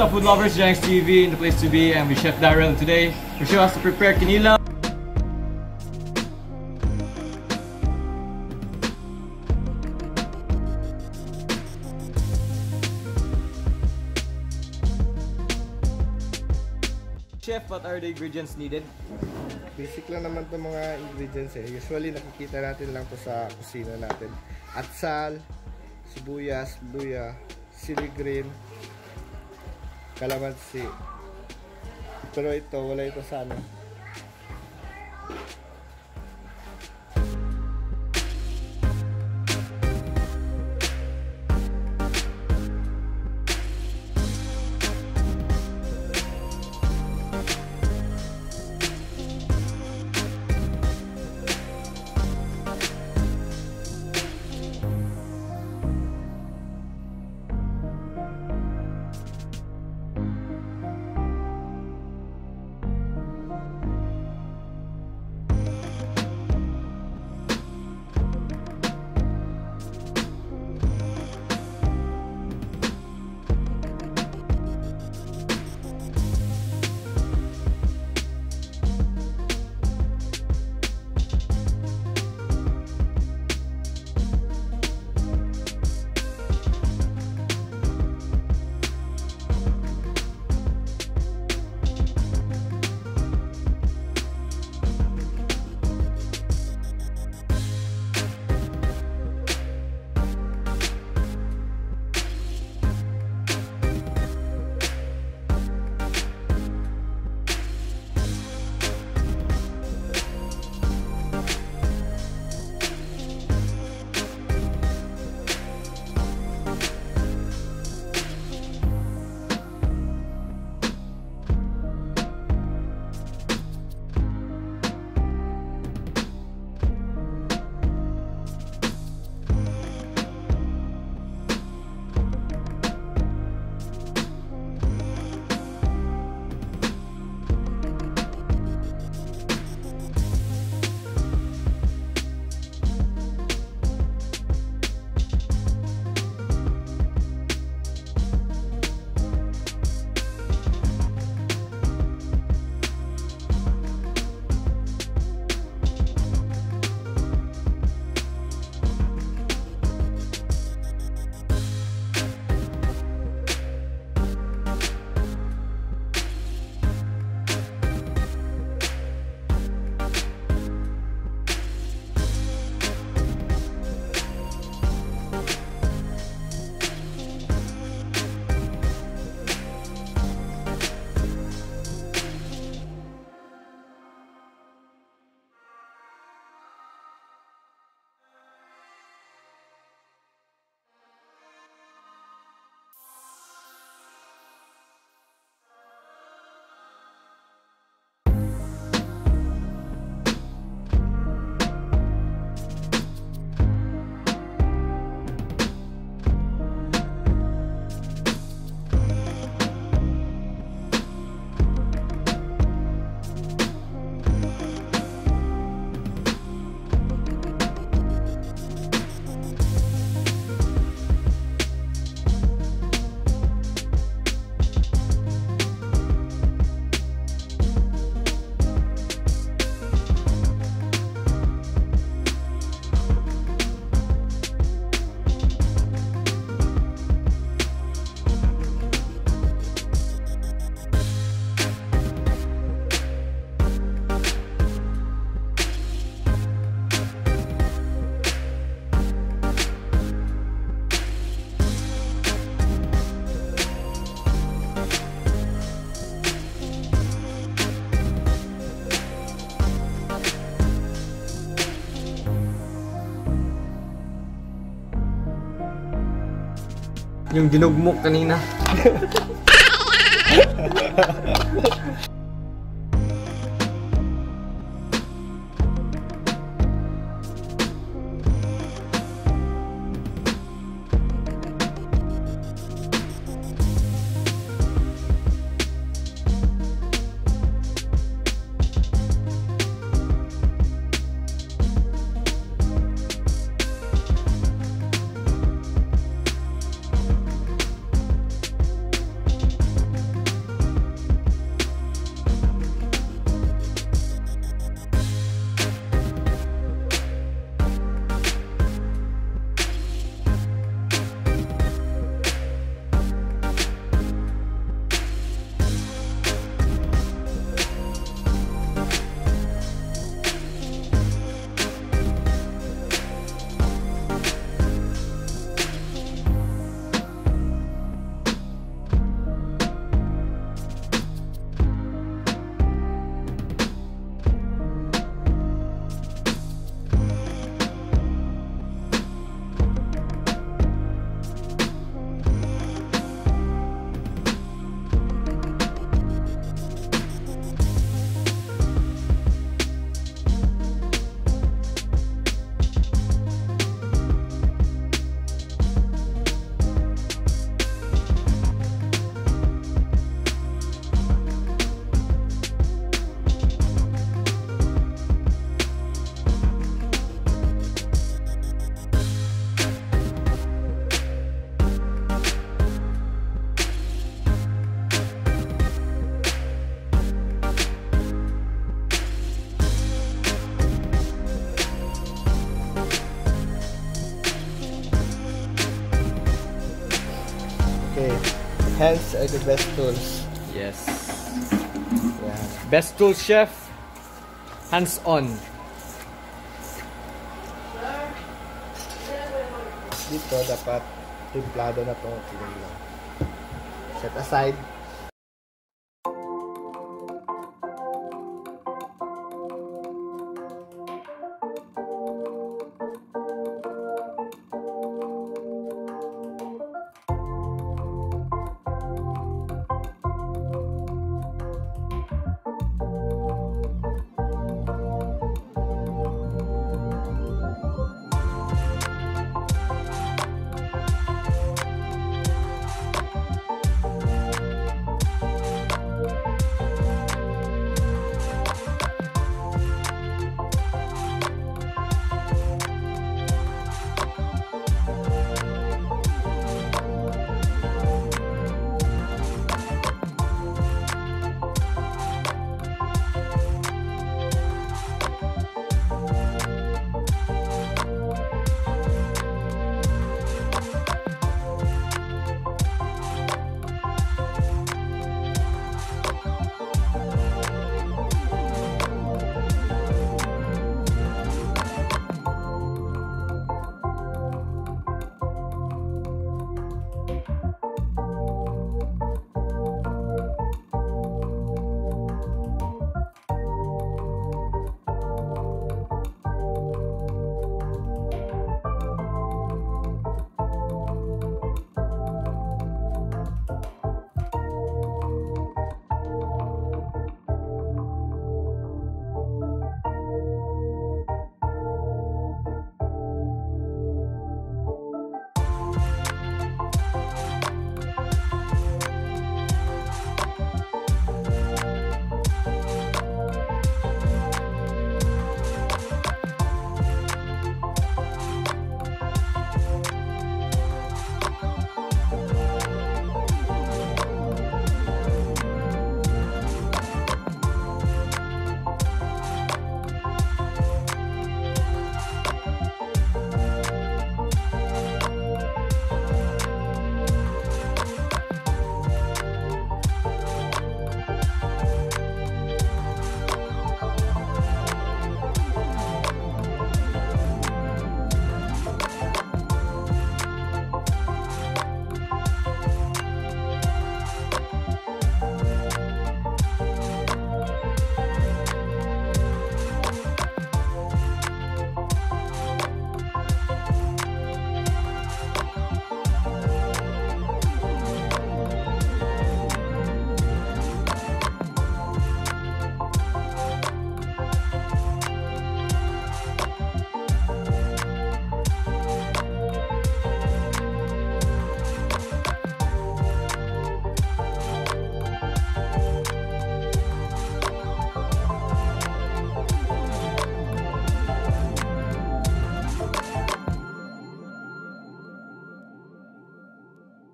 What's up, food lovers? Janex TV in the place to be. I'm with Chef Daryl, and today we'll show us to prepare kinilaw. Chef, what are the ingredients needed? Basic lang naman itong mga ingredients eh. Usually nakikita natin lang to sa kusina natin. Atsal, sibuyas, luya, chili green, calamansi. Pero ito, wala ito sa ano. Yung dinugmok kanina. Hands are the best tools. Yes. Yeah. Best tools, chef. Hands on. Dito dapat timplado na to. Set aside.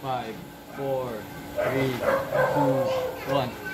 Five, four, three, two, one.